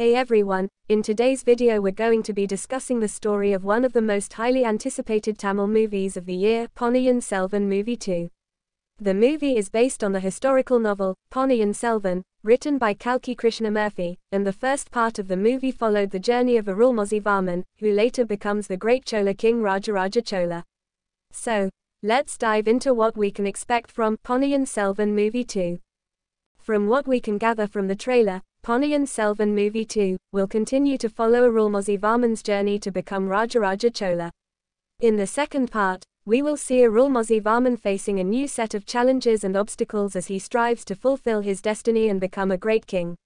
Hey everyone, in today's video we're going to be discussing the story of one of the most highly anticipated Tamil movies of the year, Ponniyin Selvan Movie 2. The movie is based on the historical novel, Ponniyin Selvan, written by Kalki Krishnamurthy, and the first part of the movie followed the journey of Arulmozhivarman, who later becomes the great Chola king Rajaraja Chola. So, let's dive into what we can expect from Ponniyin Selvan Movie 2. From what we can gather from the trailer, Ponniyin Selvan Movie 2 will continue to follow Arulmozhivarman's journey to become Rajaraja Chola. In the second part, we will see Arulmozhivarman facing a new set of challenges and obstacles as he strives to fulfill his destiny and become a great king.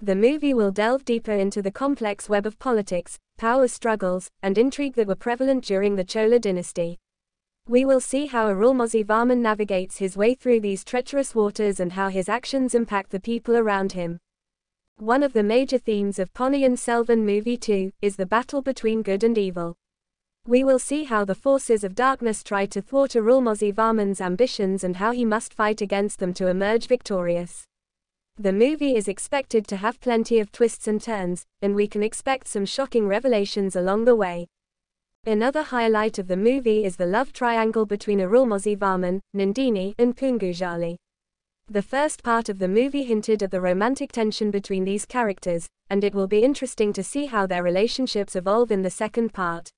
The movie will delve deeper into the complex web of politics, power struggles, and intrigue that were prevalent during the Chola dynasty. We will see how Arulmozhivarman navigates his way through these treacherous waters and how his actions impact the people around him. One of the major themes of Ponniyin Selvan Movie 2 is the battle between good and evil. We will see how the forces of darkness try to thwart Arulmozhivarman's ambitions and how he must fight against them to emerge victorious. The movie is expected to have plenty of twists and turns, and we can expect some shocking revelations along the way. Another highlight of the movie is the love triangle between Arulmozhivarman, Nandini, and Poonguzhali. The first part of the movie hinted at the romantic tension between these characters, and it will be interesting to see how their relationships evolve in the second part.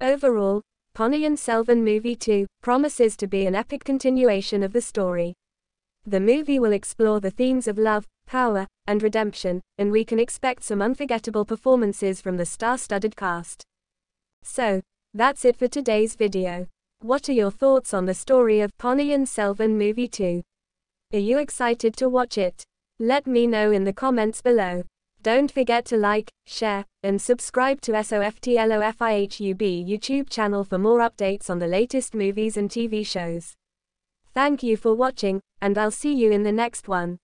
Overall, Ponniyin Selvan Movie 2 promises to be an epic continuation of the story. The movie will explore the themes of love, power, and redemption, and we can expect some unforgettable performances from the star-studded cast. So, that's it for today's video. What are your thoughts on the story of Ponniyin Selvan Movie 2? Are you excited to watch it? Let me know in the comments below. Don't forget to like, share, and subscribe to SOFTLOFIHUB YouTube channel for more updates on the latest movies and TV shows. Thank you for watching, and I'll see you in the next one.